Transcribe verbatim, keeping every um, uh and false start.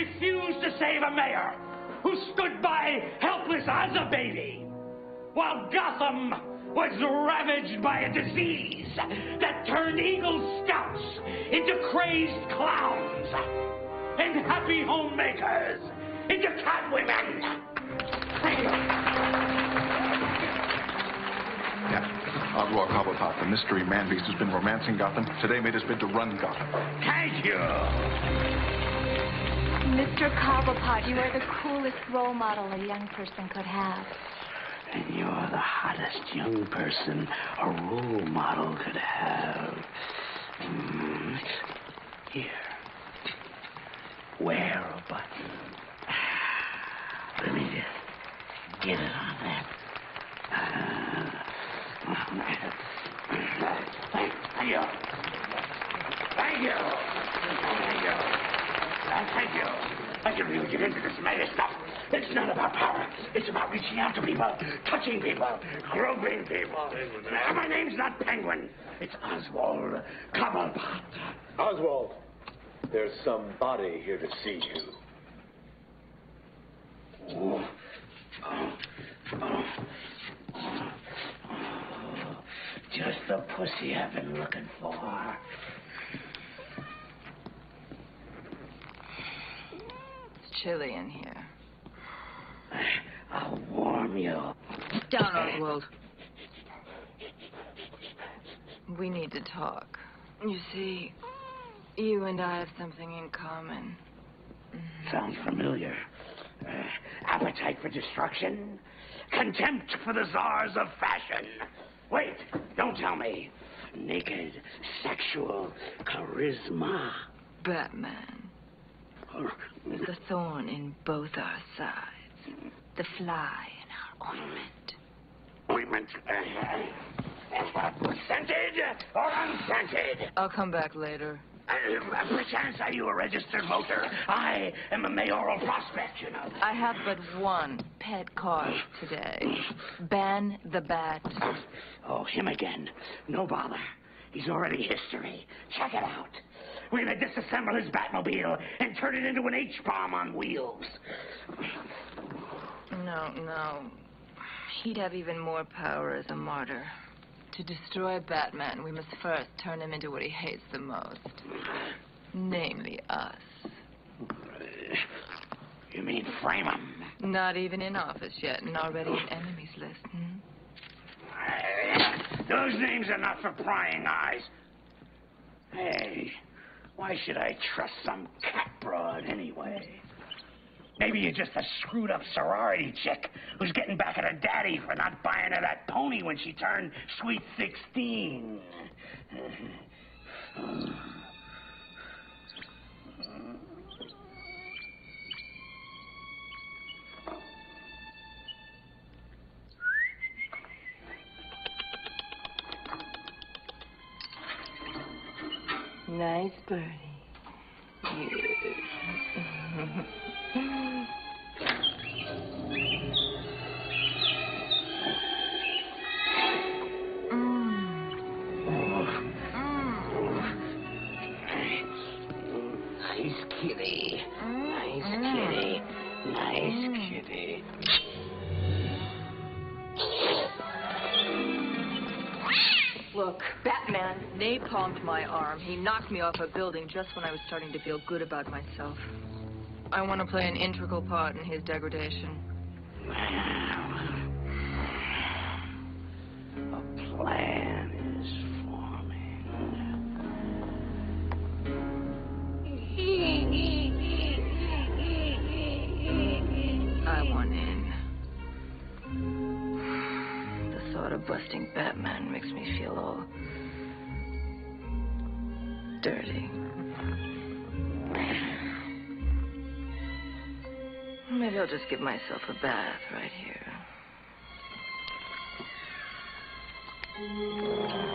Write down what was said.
refused to save a mayor who stood by helpless as a baby while Gotham was ravaged by a disease that turned Eagle Scouts into crazed clowns and happy homemakers into catwomen. Yeah, Oswald Cobblepot, the mystery man beast who's been romancing Gotham, today made his bid to run Gotham. Thank you. Mister Cobblepot, you are the coolest role model a young person could have. And you're the hottest young person a role model could have. Mm. Here. Wear a button. Let me just get it on that. Uh, on that. Thank, thank you. Thank you. Thank you. Thank you. Thank you for you get into this mad stuff. It's not about power. It's about reaching out to people, touching people, groping people. Now, my name's not Penguin. It's Oswald Cobblepot. Oswald, there's somebody here to see you. Oh. Oh. Oh. Oh. Oh. Just the pussy I've been looking for. It's chilly in here. I'll warm you. Down, Oswald. We need to talk. You see, you and I have something in common. Sounds familiar. Uh, appetite for destruction? Contempt for the czars of fashion? Wait, don't tell me. Naked, sexual charisma. Batman. The thorn in both our sides. The fly in our ointment. Ointment? Uh, scented or unscented? I'll come back later. Uh, perchance are you a registered voter? I am a mayoral prospect, you know. I have but one pet cause today. Ben the Bat. Oh, him again. No bother. He's already history. Check it out. We're going to disassemble his Batmobile and turn it into an H bomb on wheels. No, no. He'd have even more power as a martyr. To destroy Batman, we must first turn him into what he hates the most. Namely us. You mean frame him? Not even in office yet, and already an enemies list. Hmm? Those names are not for prying eyes. Hey. Why should I trust some cat broad anyway? Maybe you're just a screwed-up sorority chick who's getting back at her daddy for not buying her that pony when she turned sweet sixteen. Nice birdie. Yeah. Look, Batman napalmed my arm. He knocked me off a building just when I was starting to feel good about myself. I want to play an integral part in his degradation. A plan is forming. I want in. Of busting Batman makes me feel all dirty. Maybe I'll just give myself a bath right here.